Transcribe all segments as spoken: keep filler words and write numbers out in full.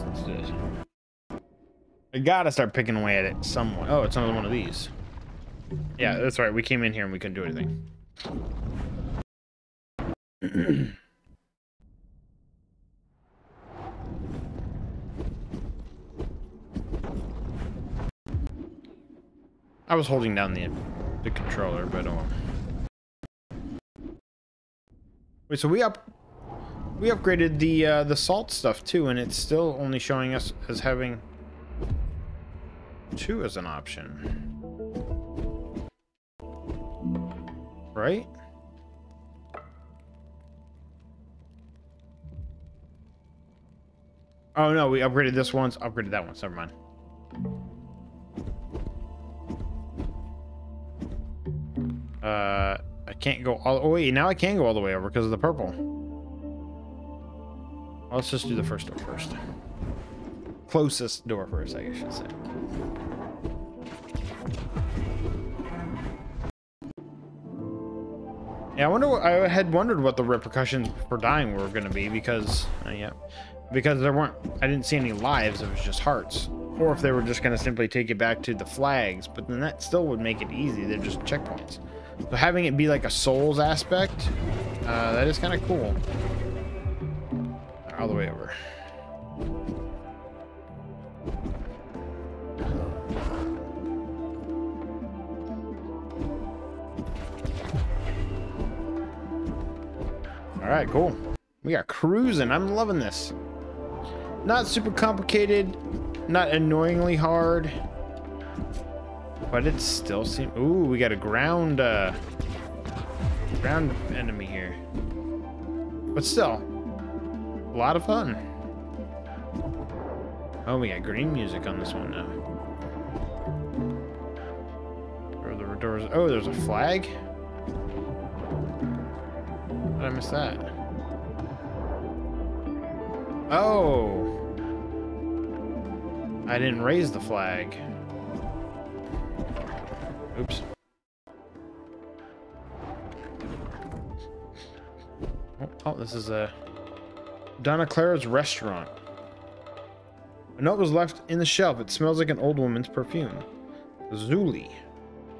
Let's, let's do this. I gotta start picking away at it somewhere. Oh, it's another one of these. Yeah, that's right. We came in here and we couldn't do anything. I was holding down the the controller, but um. Wait, so we up we upgraded the uh, the salt stuff too, and it's still only showing us as having two as an option, right? Oh no, we upgraded this once, upgraded that once. Never mind. Uh, I can't go all. Oh wait, now I can go all the way over because of the purple. Well, let's just do the first door first. Closest door first, I guess I should say. Yeah, I wonder. What, I had wondered what the repercussions for dying were going to be because, uh, yeah, because there weren't. I didn't see any lives. It was just hearts. Or if they were just going to simply take it back to the flags, but then that still would make it easy. They're just checkpoints. So having it be like a Souls aspect, uh, that is kind of cool. All the way over. All right, cool. We are cruising. I'm loving this. Not super complicated. Not annoyingly hard, but it still seems. Ooh, we got a ground uh ground enemy here, but still a lot of fun. Oh, we got green music on this one now. Where are the doors? Oh, there's a flag. How did I miss that? Oh, I didn't raise the flag. Oops. Oh, oh, this is a Donna Clara's restaurant. A note was left in the shelf. It smells like an old woman's perfume. Lazuli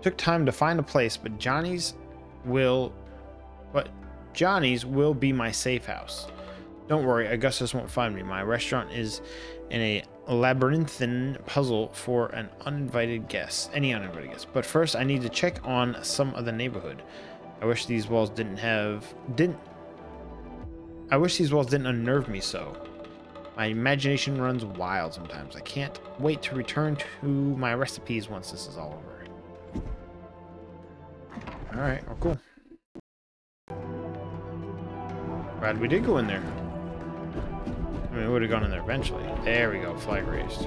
took time to find a place, but Johnny's will, but Johnny's will be my safe house. Don't worry, Augustus won't find me. My restaurant is in a labyrinthine puzzle for an uninvited guest, any uninvited guest. But first, I need to check on some of the neighborhood. I wish these walls didn't have didn't. I wish these walls didn't unnerve me so. My imagination runs wild sometimes. I can't wait to return to my recipes once this is all over. All right, oh cool. Glad we did go in there. I mean, we would have gone in there eventually. There we go, flag raised.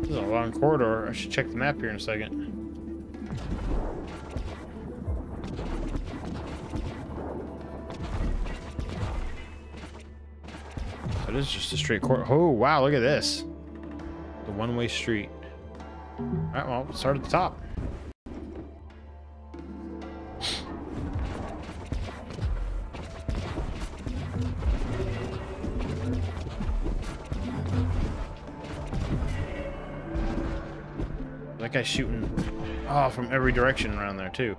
This is a long corridor. I should check the map here in a second. So it is just a straight corridor. Oh, wow, look at this. The one-way street. All right, well, let's start at the top. That guy's shooting oh, from every direction around there, too.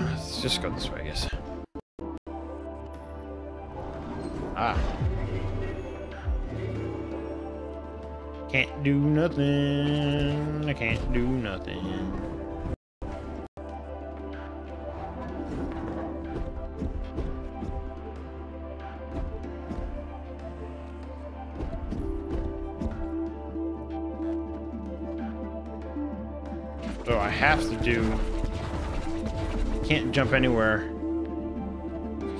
Let's just go this way, I guess. Ah. Can't do nothing. I can't do nothing. So I have to do... Can't jump anywhere.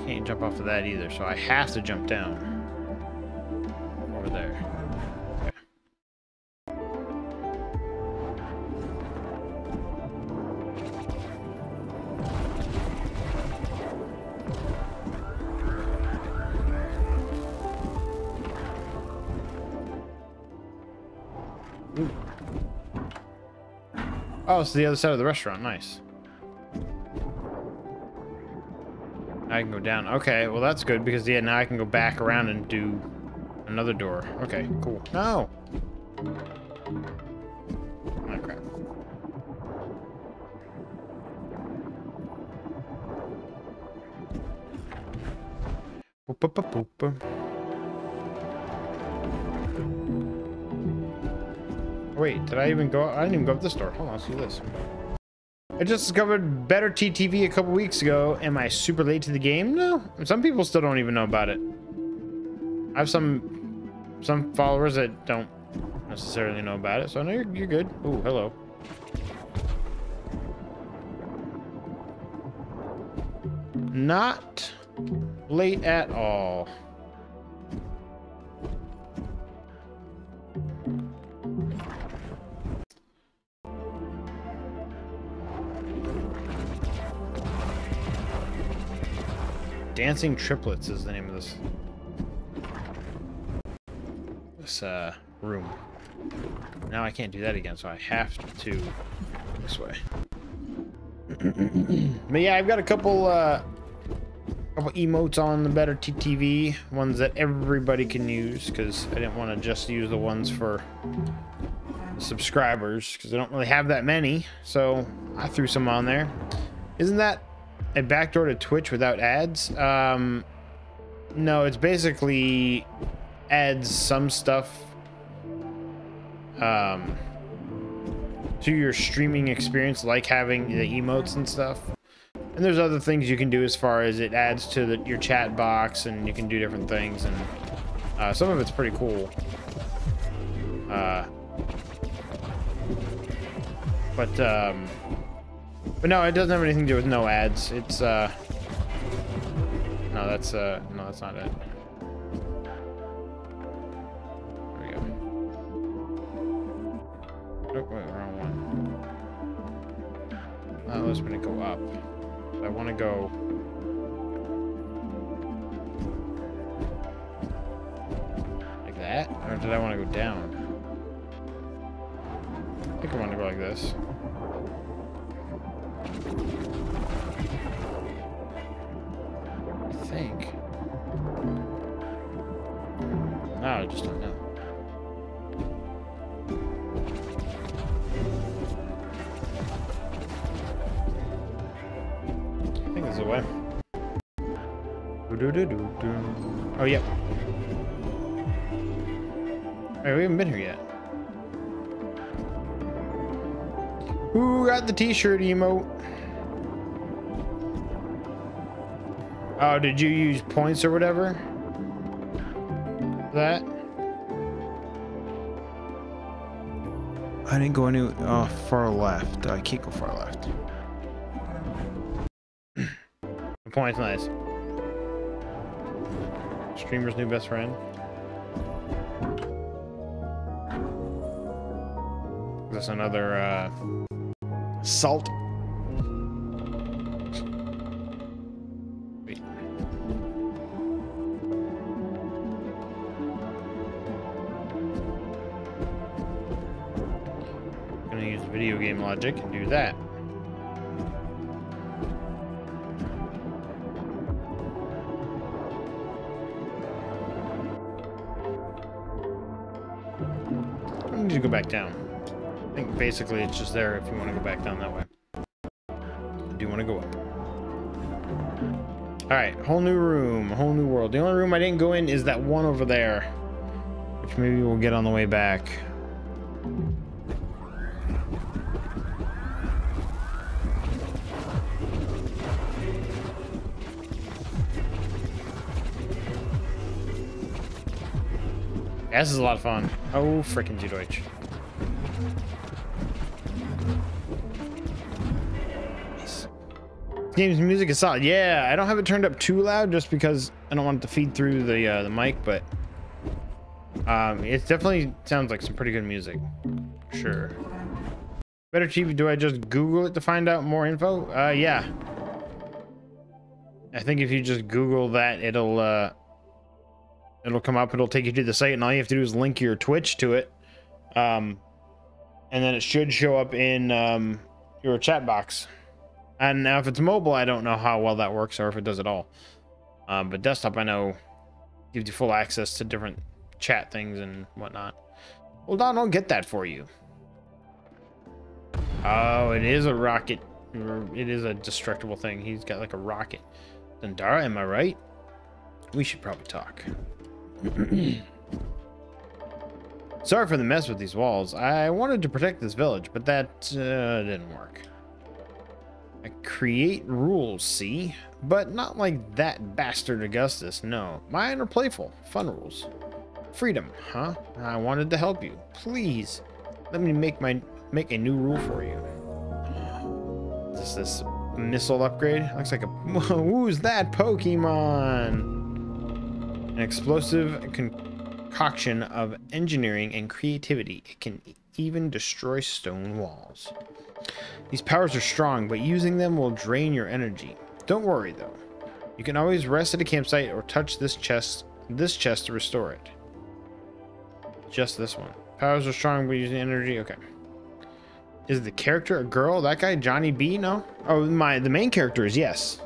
Can't jump off of that either, so I have to jump down. Over there. Oh, it's the other side of the restaurant. Nice. I can go down. Okay, well that's good because yeah, now I can go back around and do another door. Okay, cool. No. Oh crap. Boop, boop, boop, boop. Wait, did I even go? I didn't even go up this door. Hold on, see this. I just discovered Better T T V a couple weeks ago. Am I super late to the game? No. Some people still don't even know about it. I have some some followers that don't necessarily know about it, so I know you're, you're good. Ooh, hello. Not late at all. Dancing Triplets is the name of this this uh, room. Now I can't do that again, so I have to go this way. But yeah, I've got a couple uh, couple emotes on the Better T T V, ones that everybody can use, because I didn't want to just use the ones for subscribers, because I don't really have that many, so I threw some on there. Isn't that a backdoor to Twitch without ads? Um, no, it's basically adds some stuff um, to your streaming experience, like having the emotes and stuff. And there's other things you can do as far as it adds to the, your chat box, and you can do different things, and uh, some of it's pretty cool. Uh, but um, But no, it doesn't have anything to do with no ads. It's uh No, that's uh no, that's not it. There we go. Nope, wait, wrong one. That was gonna go up. I wanna go. Like that? Or did I wanna go down? I think I wanna go like this. I think. No, I just don't know. I think there's a way. Oh, yep. Alright, we haven't been here yet. Who got the t-shirt emote? Oh, did you use points or whatever? That? I didn't go any uh, far left. I can't go far left. The point's nice. Streamer's new best friend. That's another uh Salt. Wait. I'm gonna use video game logic and do that. I need to go back down. I think basically it's just there if you want to go back down that way. I do want to go up. Alright, whole new room, whole new world. The only room I didn't go in is that one over there, which maybe we'll get on the way back. Yeah, this is a lot of fun. Oh, frickin' G-Doitch. Game's music is solid. Yeah, I don't have it turned up too loud just because I don't want it to feed through the uh, the mic, but um, it definitely sounds like some pretty good music. Sure. Better T V, do I just Google it to find out more info? Uh, yeah. I think if you just Google that, it'll uh, it'll come up. It'll take you to the site, and all you have to do is link your Twitch to it, um, and then it should show up in um, your chat box. And now if it's mobile, I don't know how well that works or if it does at all. Um, but desktop, I know, gives you full access to different chat things and whatnot. Well, Don, I'll get that for you. Oh, it is a rocket. It is a destructible thing. He's got like a rocket. Dandara, am I right? We should probably talk. Sorry for the mess with these walls. I wanted to protect this village, but that uh, didn't work. I create rules, see? But not like that bastard Augustus, no. Mine are playful, fun rules. Freedom, huh? I wanted to help you. Please, let me make my make a new rule for you. Is this missile upgrade? Looks like a... Who's that Pokemon? An explosive concoction of engineering and creativity. It can even destroy stone walls. These powers are strong, but using them will drain your energy. Don't worry though. You can always rest at a campsite or touch this chest this chest to restore it. Just this one. Powers are strong, but using energy. Okay. Is the character a girl? That guy, Johnny B? No? Oh, my the main character is yes.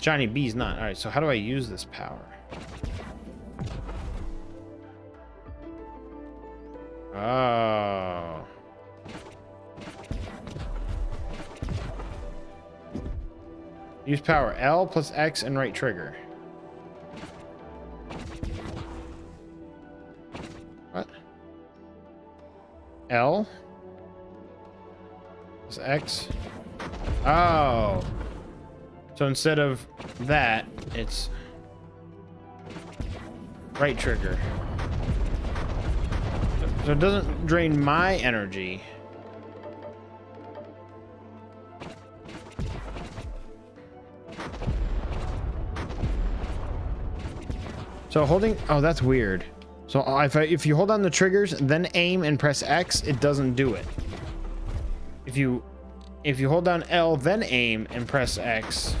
Johnny B's not. Alright, so how do I use this power? Oh, use power L plus X and right trigger. What? L plus X. Oh. So instead of that, it's right trigger. So it doesn't drain my energy. So holding, oh, that's weird. So if, I, if you hold on the triggers, then aim and press X, it doesn't do it. If you, if you hold down L, then aim and press X.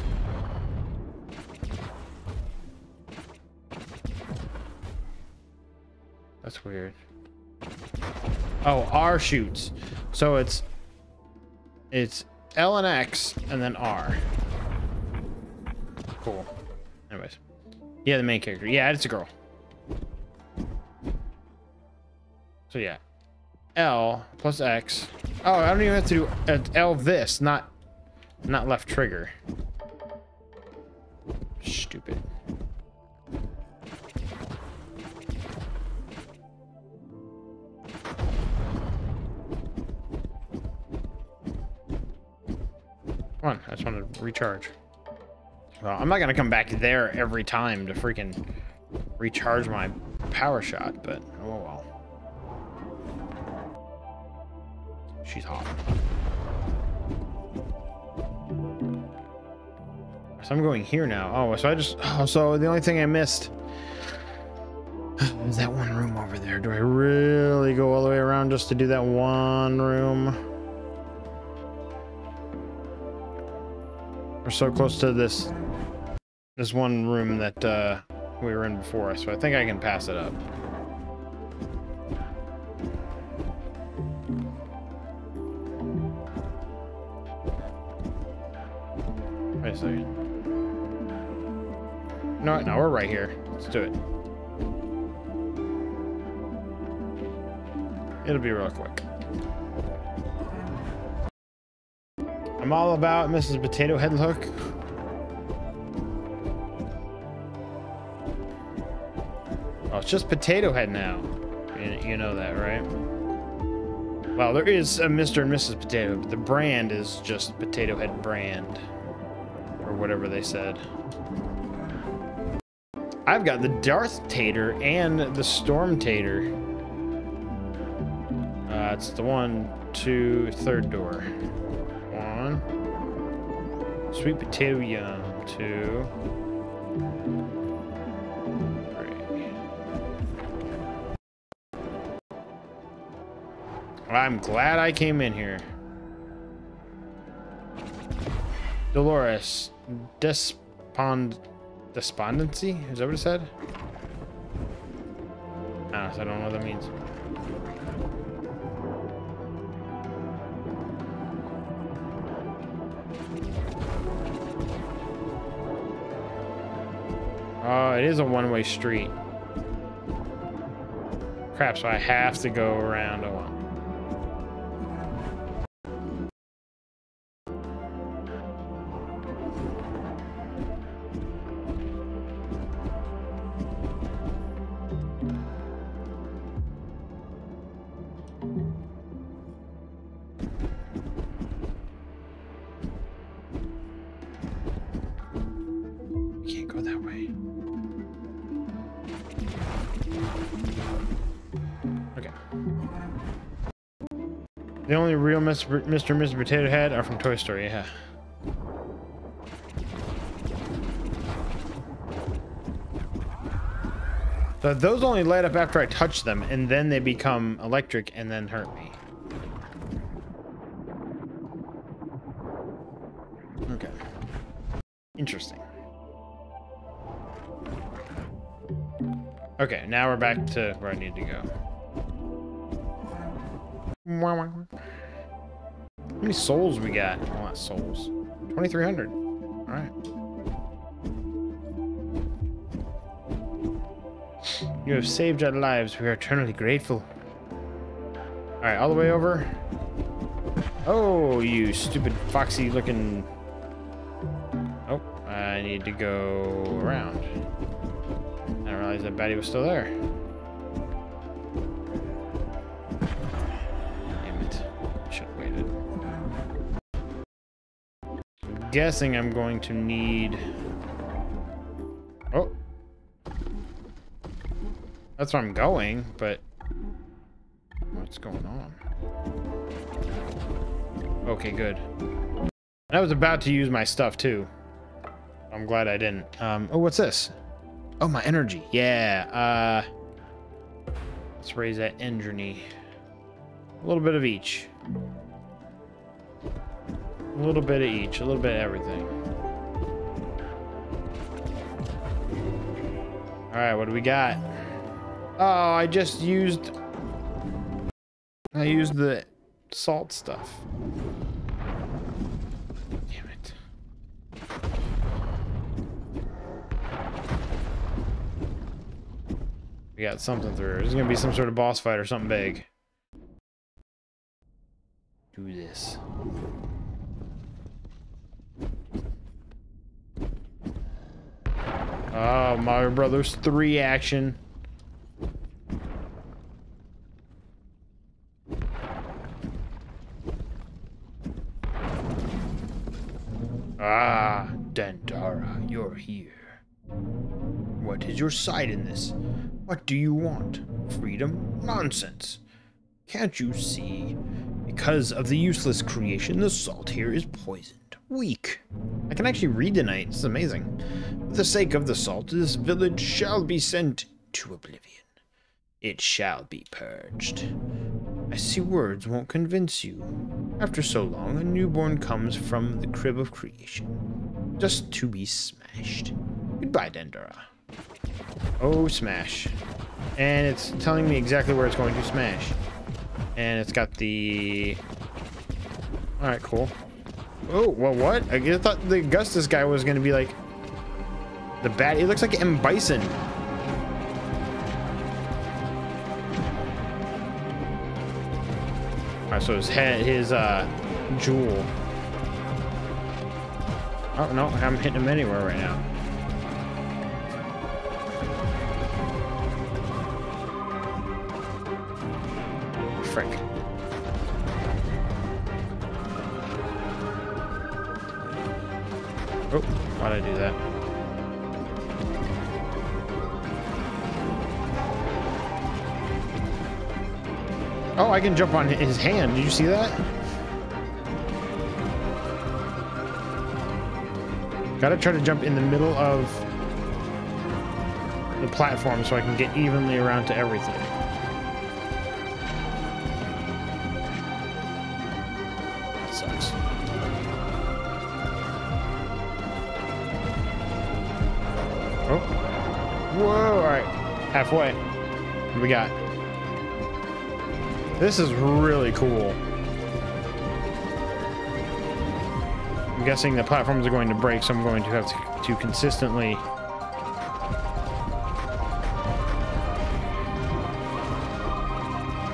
That's weird. Oh, R shoots. So it's, it's L and X and then R. Cool. Anyways. Yeah, the main character. Yeah, it's a girl. So yeah, L plus X. Oh, I don't even have to do uh, L this, not, not left trigger. Stupid. Come on, I just want to recharge. Well, I'm not gonna come back there every time to freaking recharge my power shot, but oh well. She's hot. So I'm going here now. Oh, so I just. Oh, so the only thing I missed is that one room over there. Do I really go all the way around just to do that one room? We're so close to this this one room that uh, we were in before, so I think I can pass it up. Wait a second. No, no, we're right here. Let's do it. It'll be real quick. I'm all about Missus Potato Head Hook. Oh, it's just Potato Head now. You know that, right? Well, there is a Mister and Missus Potato, but the brand is just Potato Head Brand. Or whatever they said. I've got the Darth Tater and the Storm Tater. Uh, it's the one, two, third door. Sweet Baterium to break. I'm glad I came in here. Dolores, despond, despondency? Is that what it said? Honestly, I don't know what that means. Oh, it is a one-way street. Crap, so I have to go around a lot. The only real Mister and Missus Potato Head are from Toy Story, yeah. So those only light up after I touch them, and then they become electric and then hurt me. Okay. Interesting. Okay, now we're back to where I need to go. How many souls we got? Oh, not souls. twenty-three hundred. All right. You have saved our lives. We are eternally grateful. All right, all the way over. Oh, you stupid foxy looking. Oh, I need to go around. I didn't realize that baddie was still there. Guessing I'm going to need. Oh, that's where I'm going, but what's going on? Okay, good. I was about to use my stuff too. I'm glad I didn't. Um, oh, what's this? Oh, my energy. Yeah. Uh, let's raise that energy. A little bit of each. A little bit of each, a little bit of everything. All right, what do we got? Oh, I just used, I used the salt stuff. Damn it. We got something through. There's gonna be some sort of boss fight or something big. Do this. Oh, Mario Brothers three action. Ah, Dandara, you're here. What is your side in this? What do you want? Freedom? Nonsense. Can't you see? Because of the useless creation, the salt here is poisoned. Weak. I can actually read tonight. It's amazing. For the sake of the salt, this village shall be sent to oblivion. It shall be purged. I see words won't convince you. After so long, a newborn comes from the crib of creation, just to be smashed. Goodbye, Dandara. Oh, smash. And it's telling me exactly where it's going to smash. And it's got the... All right, cool. Oh, well, what? I thought the Augustus guy was going to be like the bat. It looks like M. Bison. All right, so his head, his uh, jewel. Oh, no, I'm hitting him anywhere right now. Frick. Oh, why'd I do that? Oh, I can jump on his hand. Did you see that? Gotta try to jump in the middle of the platform so I can get evenly around to everything. That sucks. Oh. Whoa, all right. Halfway. What do we got? This is really cool. I'm guessing the platforms are going to break, so I'm going to have to, to consistently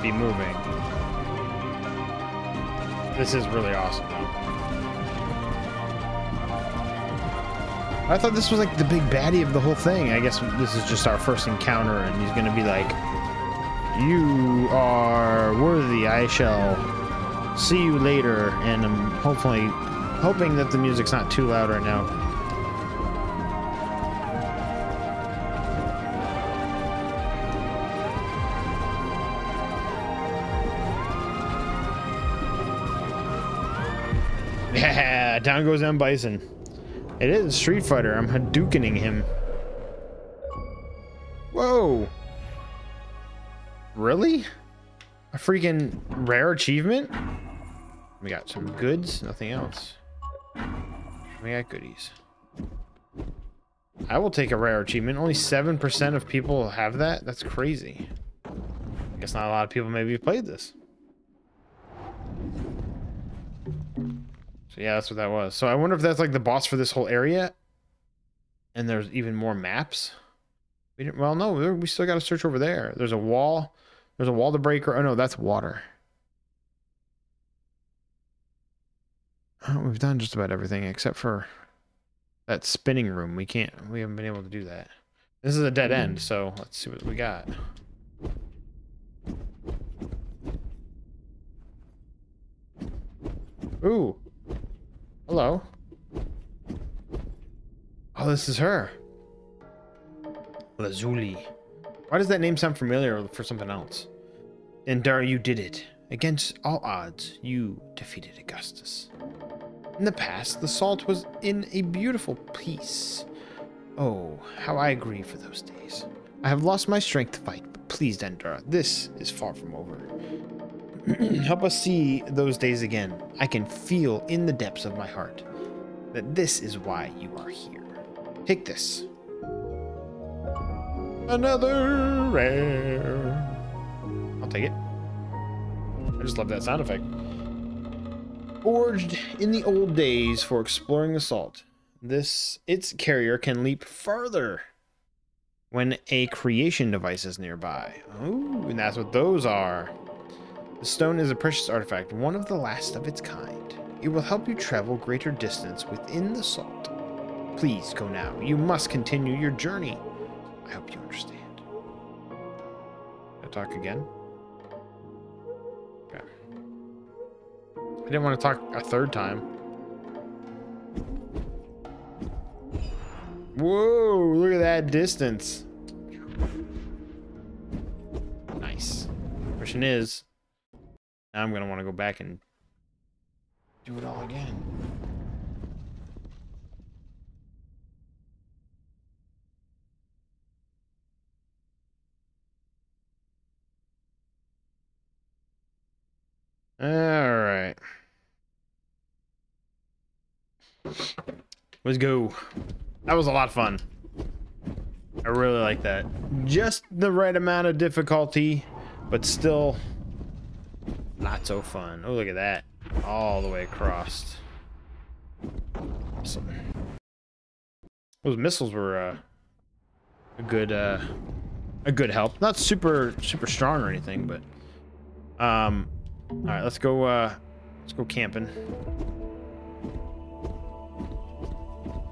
be moving. This is really awesome. I thought this was like the big baddie of the whole thing. I guess this is just our first encounter, and he's gonna be like, "You are worthy. I shall see you later." And I'm hopefully hoping that the music's not too loud right now. Yeah, down goes M. Bison. It is Street Fighter. I'm Hadoukening him. Whoa. Really? A freaking rare achievement? We got some goods, nothing else. We got goodies. I will take a rare achievement. Only seven percent of people have that? That's crazy. I guess not a lot of people maybe played this. So yeah, that's what that was. So I wonder if that's like the boss for this whole area. And there's even more maps. We didn't, well, no, we still got to search over there. There's a wall. There's a wall to break. Or, oh, no, that's water. Oh, we've done just about everything except for that spinning room. We can't. We haven't been able to do that. This is a dead end, so let's see what we got. Ooh. Hello. Oh, this is her. Lazuli. Why does that name sound familiar for something else? Dandara, you did it. Against all odds, you defeated Augustus. In the past, the salt was in a beautiful peace. Oh, how I grieve for those days. I have lost my strength to fight, but please, Dandara, this is far from over. Help us see those days again. I can feel in the depths of my heart that this is why you are here. Take this. Another rare. I'll take it. I just love that sound effect. Forged in the old days for exploring the salt, this its carrier can leap further when a creation device is nearby. Ooh, and that's what those are. The stone is a precious artifact, one of the last of its kind. It will help you travel greater distance within the salt. Please go now. You must continue your journey. I hope you understand. Can I talk again? Okay. I didn't want to talk a third time. Whoa, look at that distance. Nice. Question is, now I'm going to want to go back and do it all again. All right. Let's go. That was a lot of fun. I really like that. Just the right amount of difficulty, but still not so fun. Oh, look at that. All the way across. Awesome. Those missiles were uh, a good uh, a good help. Not super super strong or anything, but um all right, let's go. Uh, let's go camping.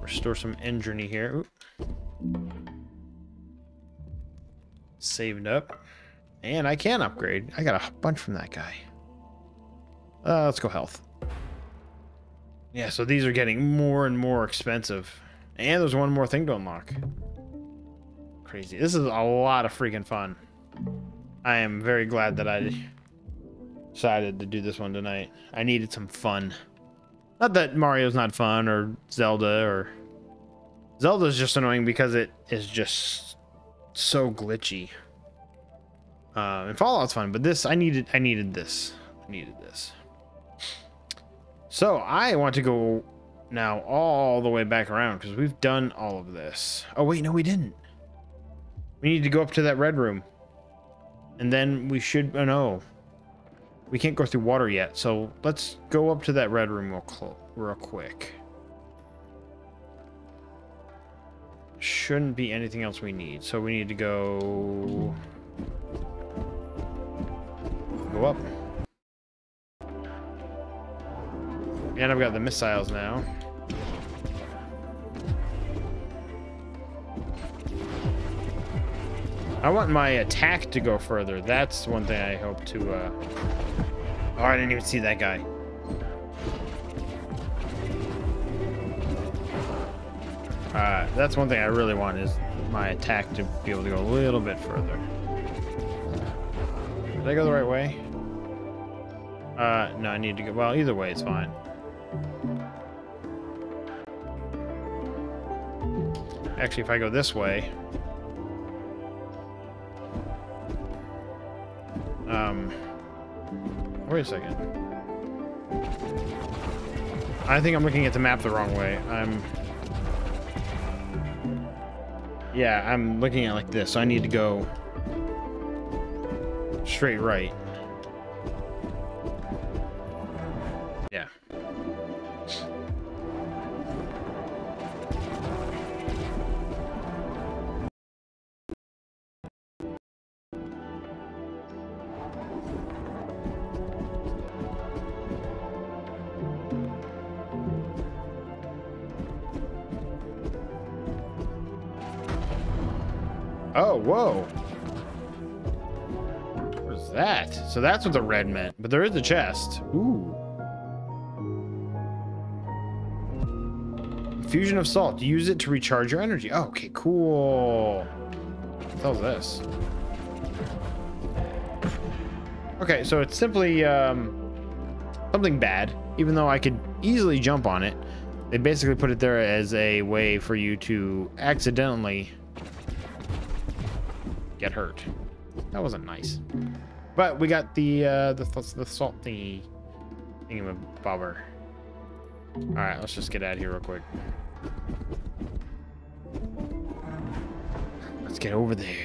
Restore some energy here. Ooh. Saved up, and I can upgrade. I got a bunch from that guy. Uh, let's go health. Yeah, so these are getting more and more expensive, and there's one more thing to unlock. Crazy. This is a lot of freaking fun. I am very glad that I decided to do this one tonight. I needed some fun. Not that Mario's not fun, or Zelda, or Zelda's just annoying because it is just so glitchy. Um, and Fallout's fun, but this I needed. I needed this. I needed this. So I want to go now all the way back around because we've done all of this. Oh wait, no, we didn't. We need to go up to that red room, and then we should. Oh no, we can't go through water yet. So let's go up to that red room real, cl- real quick. Shouldn't be anything else we need. So we need to go. Go up. And I've got the missiles now. I want my attack to go further. That's one thing I hope to... Uh... Oh, I didn't even see that guy. Uh, that's one thing I really want is my attack to be able to go a little bit further. Did I go the right way? Uh, no, I need to go... Well, either way is fine. Actually, if I go this way... Um... Wait a second. I think I'm looking at the map the wrong way. I'm... Yeah, I'm looking at it like this, so I need to go... straight right. Yeah. Oh, whoa. That so that's what the red meant, but there is a chest. Ooh, infusion of salt, use it to recharge your energy. Oh, okay, cool. What the hell's this? Okay, so it's simply um something bad, even though I could easily jump on it. They basically put it there as a way for you to accidentally get hurt. That wasn't nice. But we got the uh, the, the salt thingy, thingamabobber. All right, let's just get out of here real quick. Let's get over there.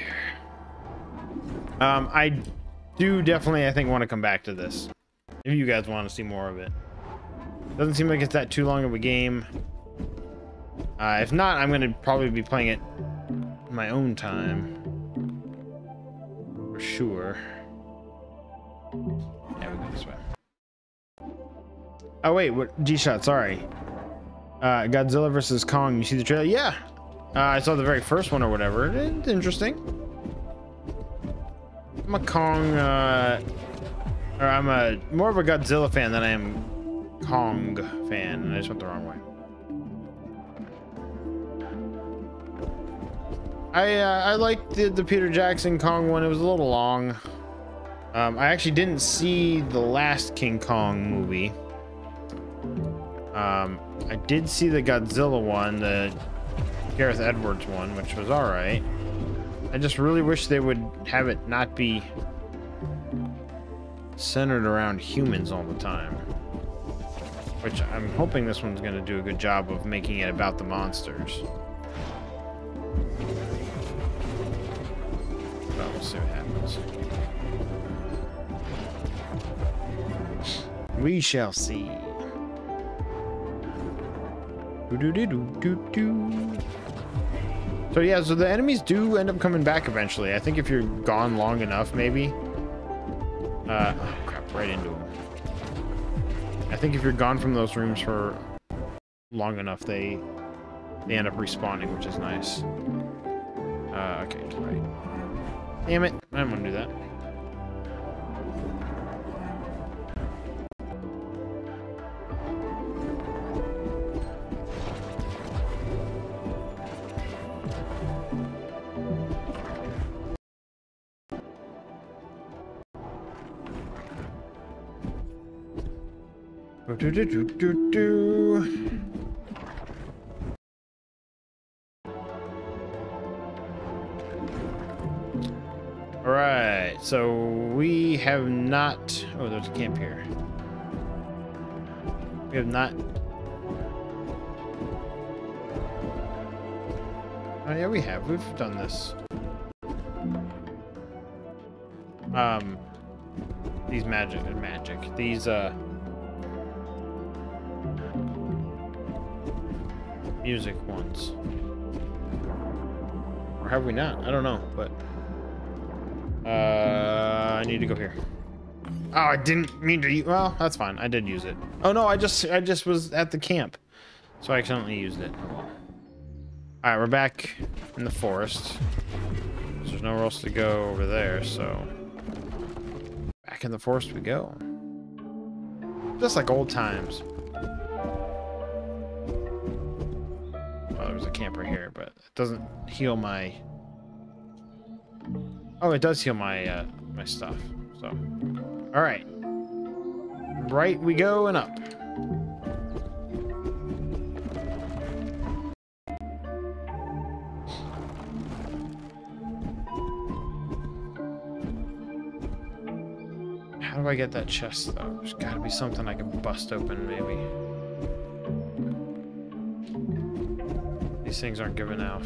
Um, I do definitely, I think, want to come back to this if you guys want to see more of it. Doesn't seem like it's that too long of a game. Uh, if not, I'm gonna probably be playing it in my own time for sure. Yeah, we go this way. Oh wait, what? G-Shot, sorry. Uh, Godzilla versus Kong. You see the trailer? Yeah, uh, I saw the very first one or whatever. It's interesting. I'm a Kong, uh, or I'm a more of a Godzilla fan than I am Kong fan. And I just went the wrong way. I uh, I liked the, the Peter Jackson Kong one. It was a little long. Um, I actually didn't see the last King Kong movie. Um, I did see the Godzilla one, the Gareth Edwards one, which was all right. I just really wish they would have it not be centered around humans all the time, which I'm hoping this one's going to do a good job of making it about the monsters. But we'll see what happens. We shall see. Do, do, do, do, do. So yeah, so the enemies do end up coming back eventually. I think if you're gone long enough, maybe. Uh, oh crap, right into them. I think if you're gone from those rooms for long enough, they they end up respawning, which is nice. Uh, okay, to the right. Damn it, I don't want to do that. Do, do, do, do, do. Alright, so we have not... Oh, there's a camp here. We have not... Oh, yeah, we have. We've done this. Um... These magic... Magic. These, uh... music ones. Or have we not? I don't know, but... Uh, I need to go here. Oh, I didn't mean to. Well, that's fine. I did use it. Oh no, I just, I just was at the camp, so I accidentally used it. All right, we're back in the forest. There's nowhere else to go over there, so back in the forest we go. Just like old times. Well, there was a camp right here, but it doesn't heal my. Oh, it does heal my uh, my stuff. So, all right, right we go and up. How do I get that chest though? There's got to be something I can bust open, maybe. These things aren't giving off.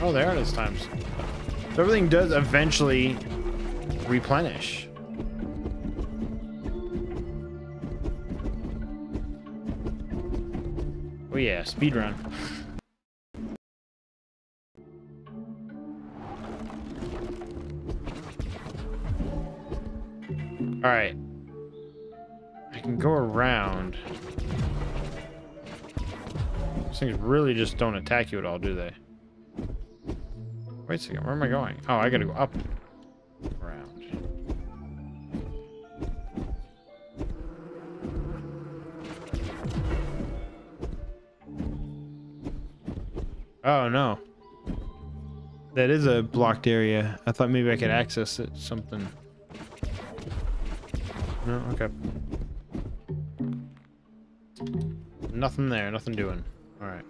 Oh, they are this time. So everything does eventually replenish. Oh yeah, speed run. All right, I can go around. These things really just don't attack you at all, do they? Wait a second, where am I going? Oh, I gotta go up around. Oh no. That is a blocked area. I thought maybe I could access it something. No, okay. Nothing there, nothing doing. Alright.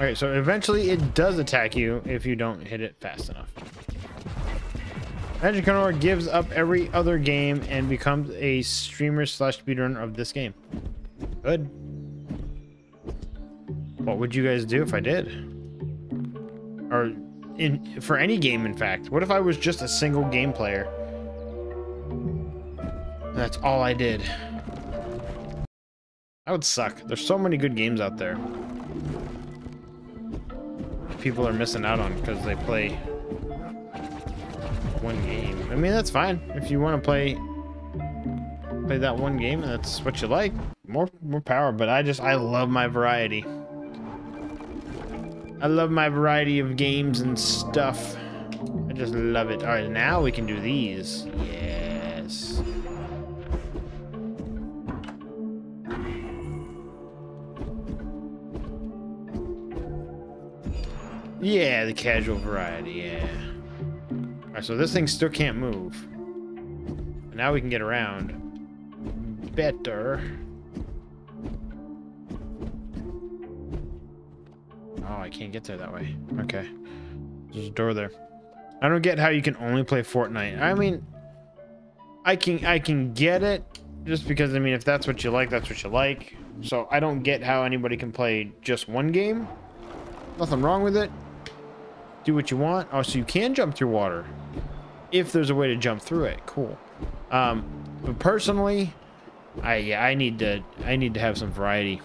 All right, so eventually it does attack you if you don't hit it fast enough. Magic Honor gives up every other game and becomes a streamer slash speedrunner of this game. Good. What would you guys do if I did? Or in for any game, in fact. What if I was just a single game player? That's all I did. That would suck. There's so many good games out there. People are missing out on because they play one game. I mean, that's fine if you want to play play that one game and that's what you like. More more power, but I just I love my variety. I love my variety of games and stuff. I just love it. All right, now we can do these. Yes. Yeah, the casual variety, yeah. Alright, so this thing still can't move. But now we can get around. Better. Oh, I can't get there that way. Okay. There's a door there. I don't get how you can only play Fortnite. I mean, I can I can get it just because, I mean, if that's what you like, that's what you like. So I don't get how anybody can play just one game. Nothing wrong with it. Do what you want. Oh, so you can jump through water if there's a way to jump through it. Cool. Um, but personally, I yeah, I need to I need to have some variety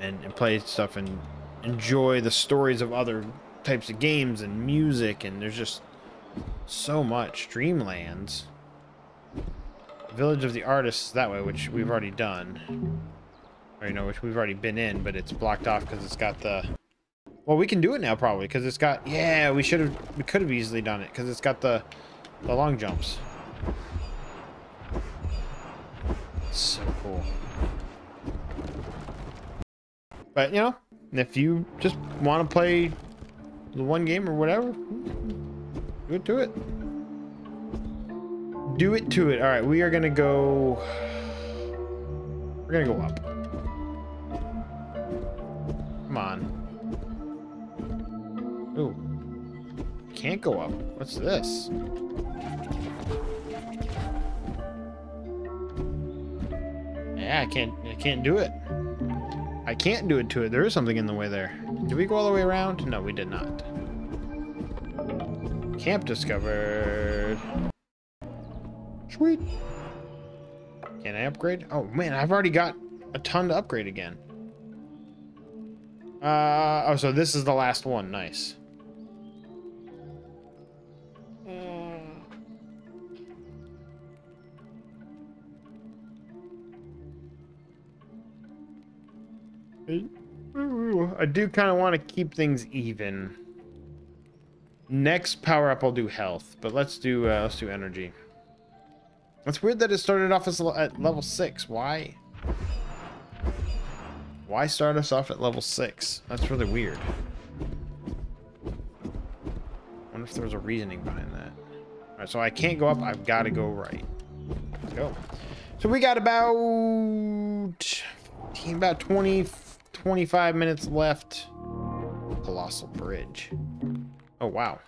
and, and play stuff and enjoy the stories of other types of games and music, and there's just so much. Dreamlands, Village of the Artists that way, which we've already done, or you know, which we've already been in, but it's blocked off because it's got the. Well, we can do it now probably because it's got. Yeah, we should have. We could have easily done it because it's got the, the long jumps. So cool. But you know, if you just want to play the one game or whatever, do it to it. Do it to it. All right, we are gonna go. We're gonna go up. Come on. Ooh. Can't go up. What's this? Yeah, I can't, I can't do it. I can't do it to it. There is something in the way there. Did we go all the way around? No, we did not. Camp discovered. Sweet. Can I upgrade? Oh man, I've already got a ton to upgrade again. Uh, oh, so this is the last one. Nice. I do kind of want to keep things even. Next power up, I'll do health, but let's do uh, let's do energy. It's weird that it started off as at level six. Why? Why start us off at level six? That's really weird. I wonder if there was a reasoning behind that. All right, so I can't go up. I've got to go right. Let's go. So we got about about twenty, twenty-five minutes left. Colossal Bridge. Oh wow.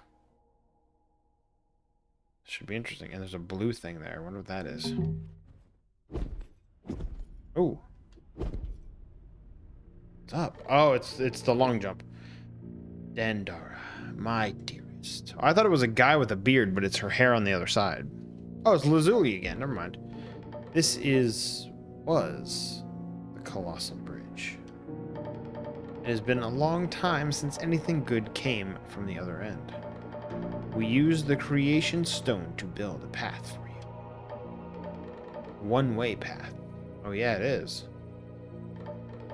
Should be interesting. And there's a blue thing there. I wonder what that is. Oh. What's up? Oh, it's it's the long jump. Dandara, my dearest. I thought it was a guy with a beard, but it's her hair on the other side. Oh, it's Lazuli again. Never mind. This is was the Colossal Bridge. It has been a long time since anything good came from the other end. We use the creation stone to build a path for you. One-way path. Oh yeah, it is.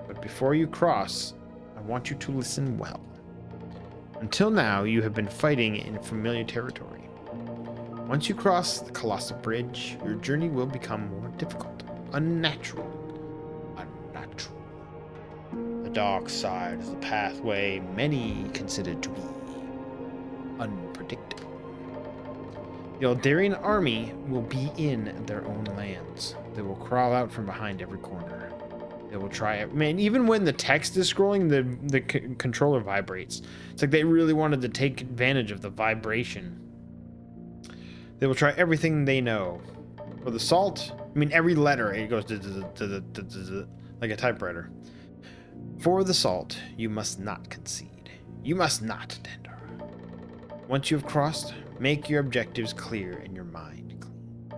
But before you cross, I want you to listen well. Until now, you have been fighting in familiar territory. Once you cross the Colossal Bridge, your journey will become more difficult, unnatural. Unnatural. The dark side is the pathway many consider to be unpredictable. The Eldarian army will be in their own lands. They will crawl out from behind every corner. They will try it. Man, even when the text is scrolling, the, the c controller vibrates. It's like they really wanted to take advantage of the vibration. They will try everything they know. For the salt, I mean, every letter, it goes like a typewriter. For the salt, you must not concede. You must not, Dandara. Once you've crossed, make your objectives clear and your mind clean.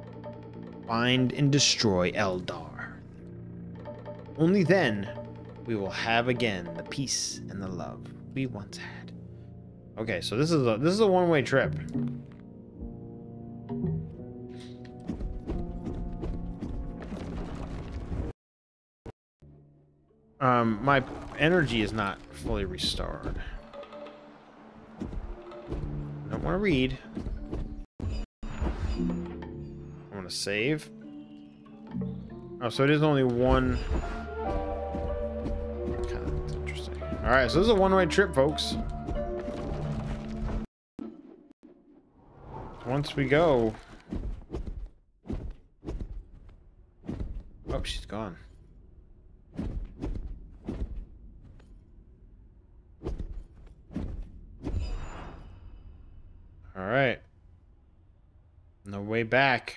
Find and destroy Eldar. Only then we will have again the peace and the love we once had. Okay, so this is a this is a one-way trip. Um, my energy is not fully restored. I don't want to read. I want to save. Oh, so it is only one. God, that's interesting. All right, so this is a one-way trip, folks. Once we go. Oh, she's gone. All right. No way back.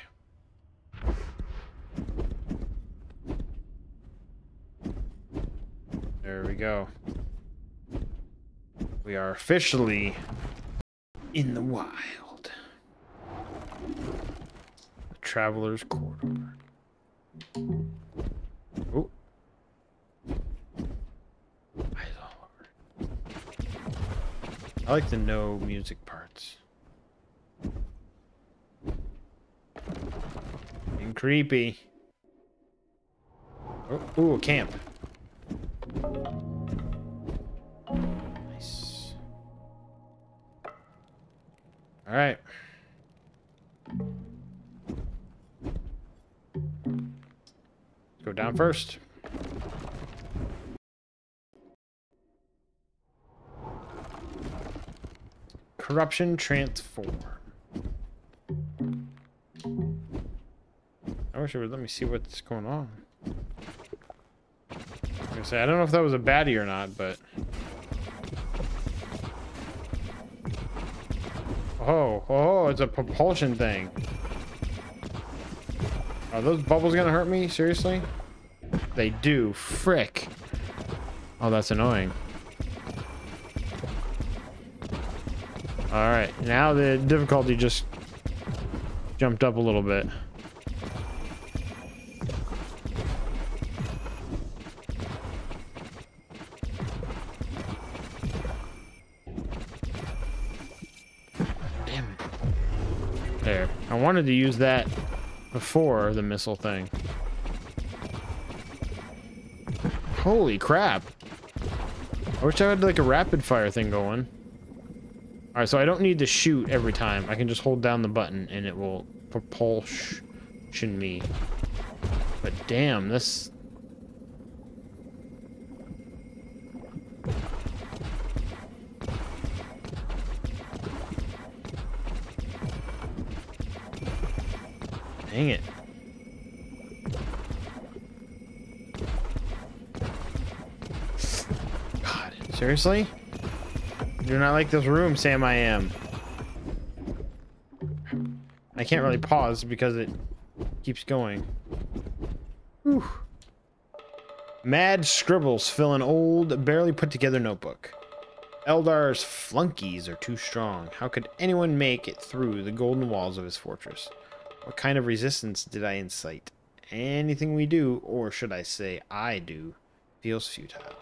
There we go. We are officially in the wild. The Traveler's Corridor. Oh. I like the no music parts. And creepy. Oh, ooh, a camp. Nice. All right. Let's go down first. Corruption transform. I wish it would let me see what's going on. Like I say, I don't know if that was a baddie or not, but. Oh, oh, it's a propulsion thing. Are those bubbles gonna hurt me? Seriously? They do. Frick. Oh, that's annoying. Alright, now the difficulty just jumped up a little bit. Damn it. There. I wanted to use that before the missile thing. Holy crap. I wish I had like a rapid fire thing going. All right, so I don't need to shoot every time. I can just hold down the button and it will propulsion me. But damn, this... Dang it. God, seriously? Do not like this room, Sam. I am. I can't really pause because it keeps going. Whew. Mad scribbles fill an old, barely put together notebook. Eldar's flunkies are too strong. How could anyone make it through the golden walls of his fortress? What kind of resistance did I incite? Anything we do, or should I say I do, feels futile.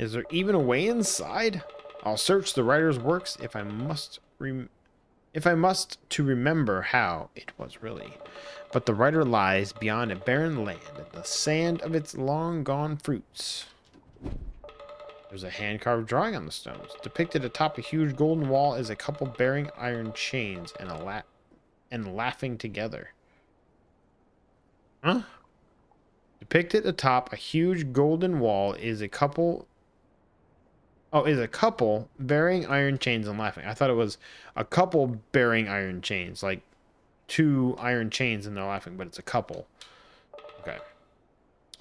Is there even a way inside? I'll search the writer's works if I must rem if I must to remember how it was really. But the writer lies beyond a barren land and the sand of its long gone fruits. There's a hand-carved drawing on the stones. Depicted atop a huge golden wall is a couple bearing iron chains and, a la and laughing together. Huh? Depicted atop a huge golden wall is a couple... Oh, is a couple bearing iron chains and laughing. I thought it was a couple bearing iron chains, like two iron chains and they're laughing, but it's a couple. Okay.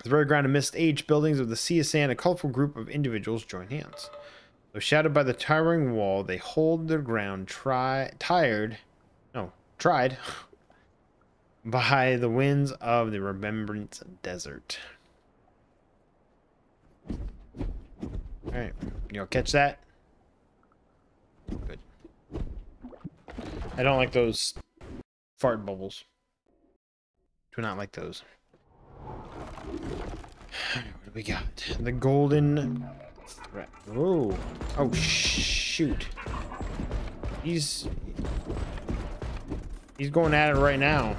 The very ground amidst aged buildings of the sea of sand, a colorful group of individuals join hands. Though shadowed by the towering wall, they hold their ground try, tired, no, tried by the winds of the remembrance desert. All right, y'all catch that? Good. I don't like those fart bubbles. Do not like those. What do we got? The golden threat. Oh, oh shoot! He's he's going at it right now.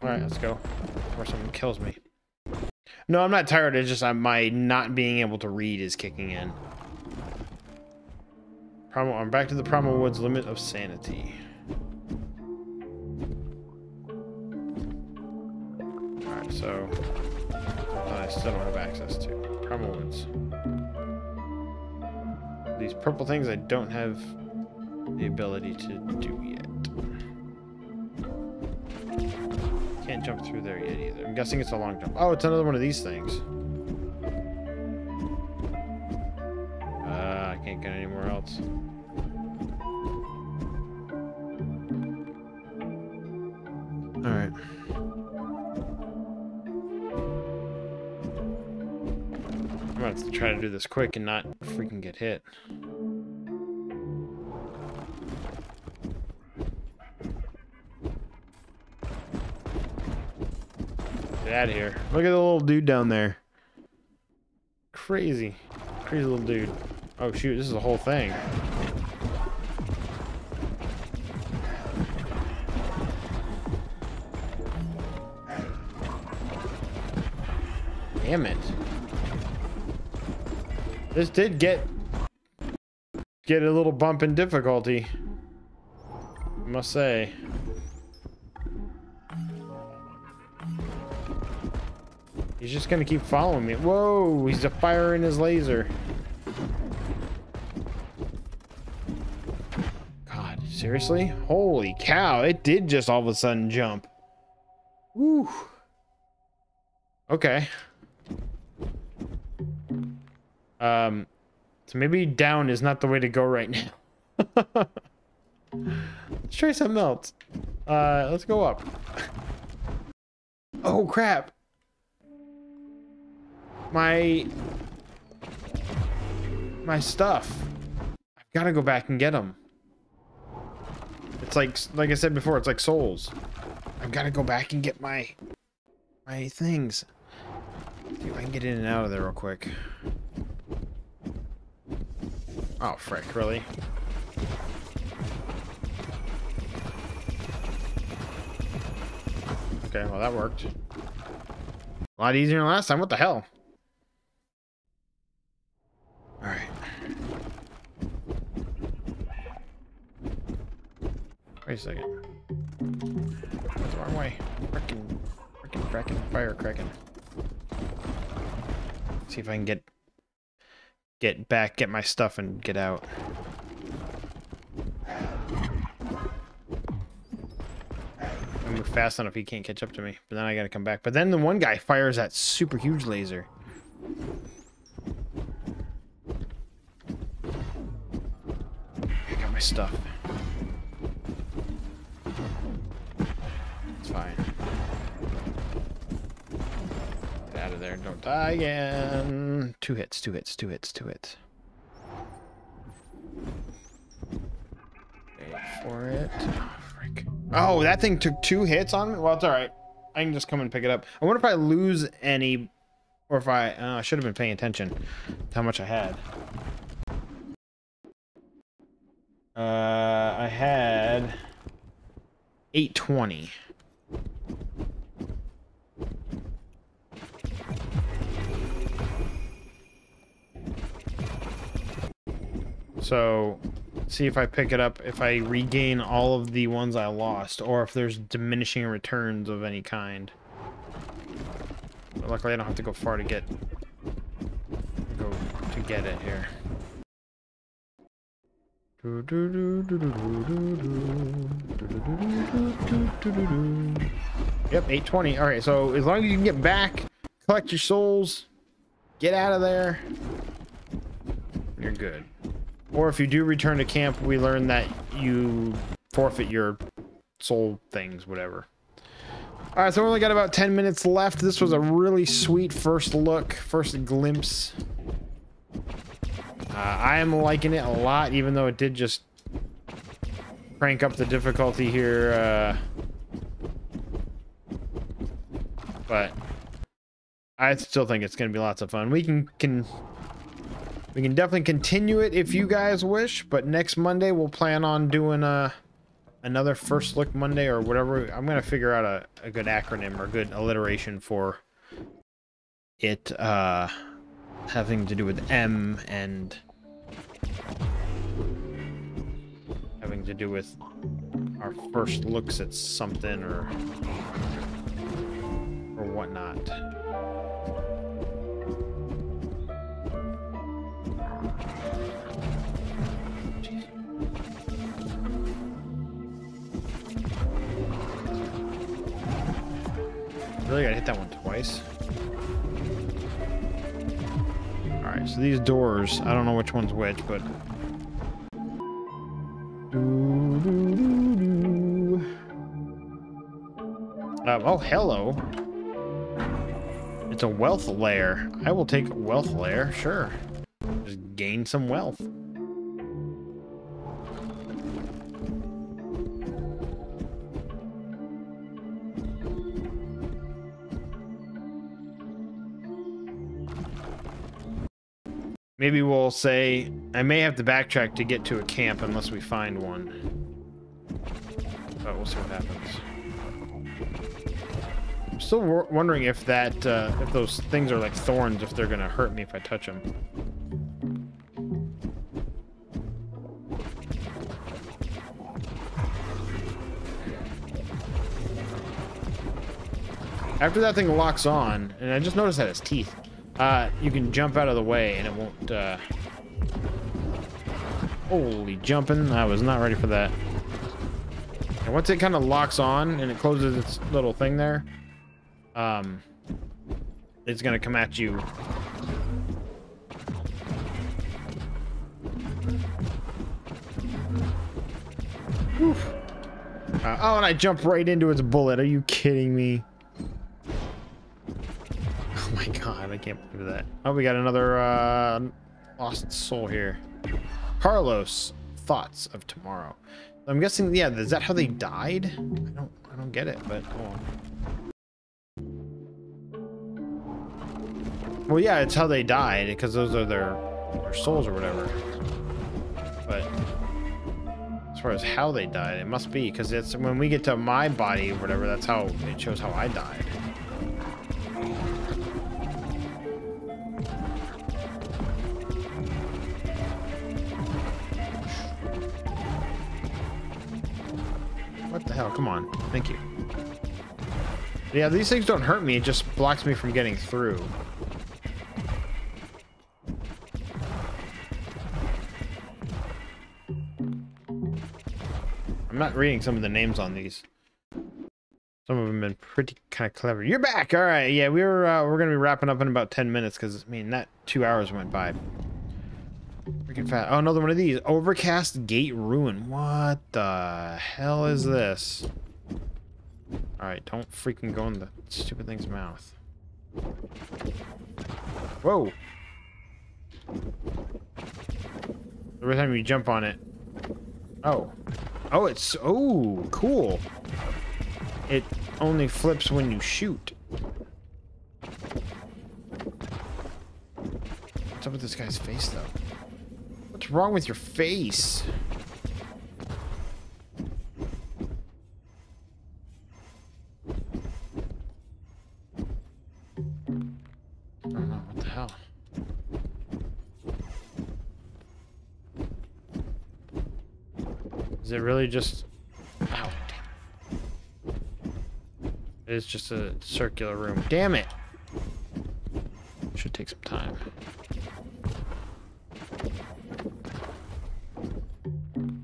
Alright, let's go. Before someone kills me. No, I'm not tired. It's just I'm, my not being able to read is kicking in. Primal, I'm back to the Primal Woods limit of sanity. Alright, so... Uh, I still don't have access to. Primal Woods. These purple things I don't have the ability to do yet. Can't jump through there yet either. I'm guessing it's a long jump. Oh, it's another one of these things. Uh, I can't get anywhere else. All right. I'm gonna have to try to do this quick and not freaking get hit. Get out of here. Look at the little dude down there. Crazy. Crazy little dude. Oh shoot, this is the whole thing. Damn it. This did get get a little bump in difficulty, I must say. He's just gonna keep following me. Whoa, he's a fire in his laser. God, Seriously? Holy cow, it did just all of a sudden jump. Woo. Okay. Um, so maybe down is not the way to go right now. Let's try something else. Uh, let's go up. Oh, crap. My... My stuff. I've got to go back and get them. It's like, like I said before, it's like souls. I've got to go back and get my... My things. Dude, I can get in and out of there real quick. Oh, frick, really? Okay, well, that worked. A lot easier than last time. What the hell? All right. Wait a second. That's the wrong way. Frickin', frickin', crackin', fire crackin'. See if I can get get back, get my stuff, and get out. Fast enough he can't catch up to me, but then I gotta come back. But then the one guy fires that super huge laser. I got my stuff. It's fine. Get out of there, don't die again. Two hits, two hits, two hits, two hits. Wait for it. Oh, that thing took two hits on me? Well, it's all right. I can just come and pick it up. I wonder if I lose any, or if I... Uh, I should have been paying attention to how much I had. Uh, I had... eight twenty. So... See if I pick it up, if I regain all of the ones I lost, or if there's diminishing returns of any kind. But luckily I don't have to go far to get go to get it here. Yep, eight twenty. Alright, so as long as you can get back, collect your souls, get out of there, you're good. Or if you do return to camp, we learn that you forfeit your soul things, whatever. All right, so we only got about ten minutes left. This was a really sweet first look, first glimpse. Uh, I am liking it a lot, even though it did just crank up the difficulty here. Uh, but I still think it's going to be lots of fun. We can... can We can definitely continue it if you guys wish, but next Monday we'll plan on doing a, another First Look Monday or whatever. I'm going to figure out a, a good acronym or good alliteration for it, uh, having to do with M and having to do with our first looks at something or, or whatnot. Really gotta hit that one twice. Alright, so these doors, I don't know which one's which, but... Um, oh, hello. It's a wealth lair. I will take wealth lair, sure. Just gain some wealth. Maybe we'll say, I may have to backtrack to get to a camp unless we find one. But we'll see what happens. I'm still wondering if that, uh, if those things are like thorns, if they're gonna hurt me if I touch them. After that thing locks on, and I just noticed that his teeth. Uh, you can jump out of the way and it won't, uh... Holy jumping, I was not ready for that. And once it kind of locks on and it closes its little thing there, um, it's gonna come at you. Oof. Uh, oh, and I jumped right into its bullet. Are you kidding me? Oh my god, I can't believe that. Oh, we got another uh, lost soul here. Carlos, thoughts of tomorrow. I'm guessing, yeah, is that how they died? I don't, I don't get it, but go on. Well, yeah, it's how they died, because those are their, their souls or whatever. But as far as how they died, it must be, because it's when we get to my body or whatever, that's how it shows how I died. What the hell? Come on. Thank you. Yeah, these things don't hurt me. It just blocks me from getting through. I'm not reading some of the names on these. Some of them have been pretty kind of clever. You're back. All right. Yeah, we were, uh, we're going to be wrapping up in about ten minutes because, I mean, that two hours went by. Freaking fast. Oh, another one of these. Overcast Gate Ruin. What the hell is this? Alright, don't freaking go in the stupid thing's mouth. Whoa! Every time you jump on it. Oh. Oh, it's... Oh, cool. It only flips when you shoot. What's up with this guy's face, though? What's wrong with your face? I don't know, what the hell? Is it really just... Ow, damn it. It's just a circular room. Damn it! Should take some time.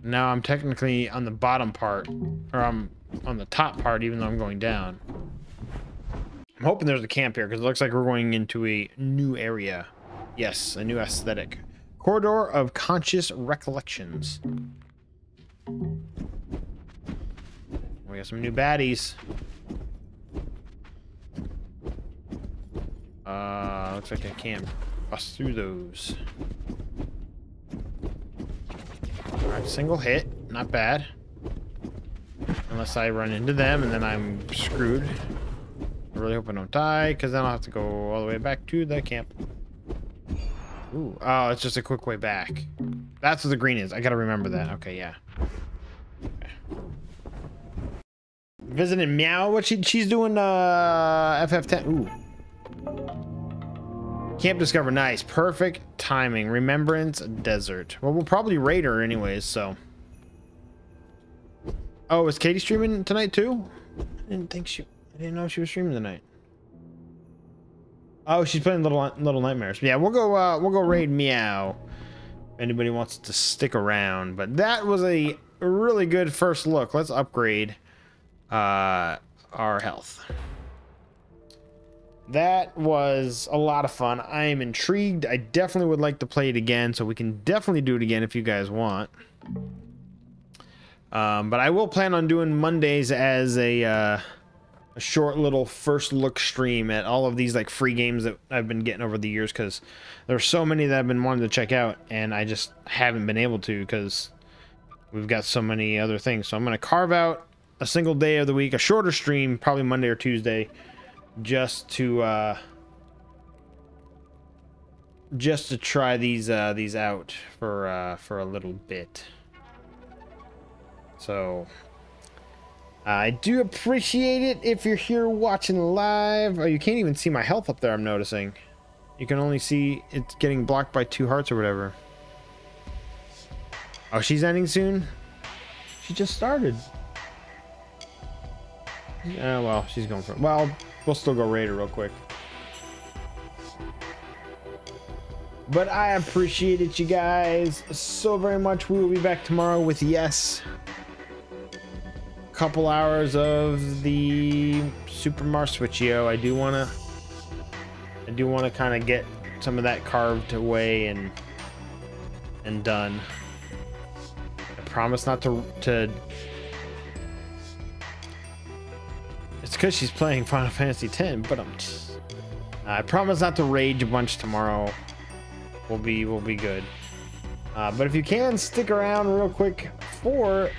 Now I'm technically on the bottom part, or I'm on the top part, even though I'm going down. I'm hoping there's a camp here, because it looks like we're going into a new area. Yes, a new aesthetic. Corridor of Conscious Recollections. We got some new baddies. Uh, looks like I can't bust through those. Alright, single hit, not bad. Unless I run into them and then I'm screwed. I really hope I don't die, because then I'll have to go all the way back to the camp. Ooh, oh, it's just a quick way back. That's what the green is. I gotta remember that. Okay, yeah. Okay. Visiting Meow. What she she's doing? Uh, F F ten. Ooh. Camp Discover. Nice, perfect timing. Remembrance Desert. Well, we'll probably raid her anyways. So. Oh, is Katie streaming tonight too? I didn't think she. I didn't know she was streaming tonight. Oh, she's playing Little Little Nightmares. Yeah, we'll go. Uh, we'll go raid Meow. If anybody wants to stick around, but that was a really good first look. Let's upgrade uh, our health. That was a lot of fun. I am intrigued. I definitely would like to play it again, so we can definitely do it again if you guys want. Um, but I will plan on doing Mondays as a, uh, a short little first look stream at all of these like free games that I've been getting over the years, because there's so many that I've been wanting to check out and I just haven't been able to because we've got so many other things. So I'm going to carve out a single day of the week, a shorter stream, probably Monday or Tuesday, just to uh, just to try these uh, these out for uh, for a little bit. So I do appreciate it if you're here watching live. Oh, you can't even see my health up there, I'm noticing. You can only see it's getting blocked by two hearts or whatever. Oh, she's ending soon? She just started. Yeah, well, she's going for it. Well, we'll still go raid her real quick. But I appreciate it, you guys, so very much. We will be back tomorrow with Yes. couple hours of the Super Mario Switch dot I O. I do want to, I do want to kind of get some of that carved away and and done. I promise not to to. It's because she's playing Final Fantasy ten, but I'm. Just, I promise not to rage a bunch tomorrow. We'll be we'll be good. Uh, but if you can stick around real quick for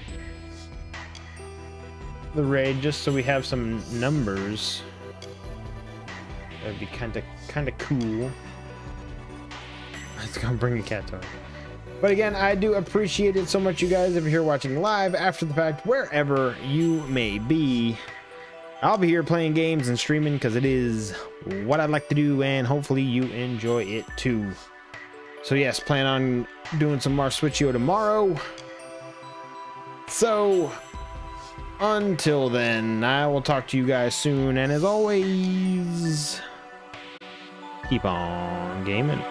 the raid, just so we have some numbers, that'd be kind of kind of cool. Let's go bring a cat to it. But again, I do appreciate it so much, you guys. If you're here watching live after the fact, wherever you may be, I'll be here playing games and streaming because it is what I like to do, and hopefully you enjoy it too. So yes, plan on doing some more Switch dot I O tomorrow. So until then, I will talk to you guys soon, and as always, keep on gaming.